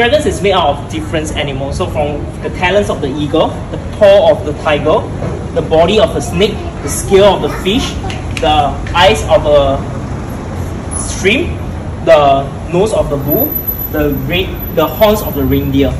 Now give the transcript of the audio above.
dragons is made out of different animals. So from the talons of the eagle, the paw of the tiger, the body of a snake, the scale of the fish, the eyes of a shrimp, the nose of the bull, the horns of the reindeer.